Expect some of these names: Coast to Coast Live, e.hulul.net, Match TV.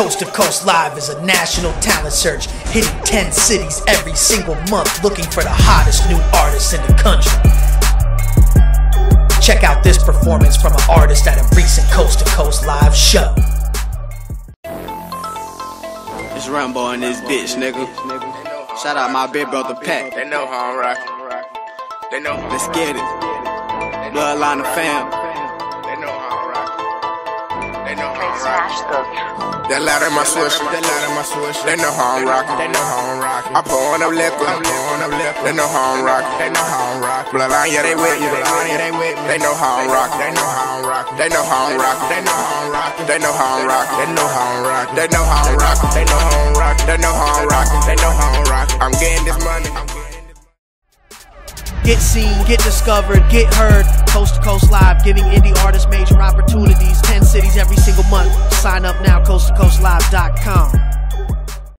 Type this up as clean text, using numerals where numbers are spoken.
Coast to Coast Live is a national talent search, hitting 10 cities every single month, looking for the hottest new artists in the country. Check out this performance from an artist at a recent Coast to Coast Live show. It's Rambo in this bitch, nigga. Shout out my big brother, Pat. They know how I'm rockin'. They know how I'm rockin'. Let's get it. Bloodline of fam. They know how I'm rockin'. They know how I'm rockin'. That light in my switch, they know how I'm rockin'. I'm pourin' up liquor, they know how I'm rockin'. Bloodline, yeah, they with you, they know how I'm rockin'. They know how I'm rockin'. They know how I'm rockin'. They know how I'm rockin'. They know how I'm rockin'. They know how I'm rockin'. They know how I'm rockin'. They know how I'm rockin'. I'm getting this money. Get seen, get discovered, get heard. Coast to Coast Live, giving indie artists major opportunities. 10 cities every single month. Sign up now, coasttocoastlive.com.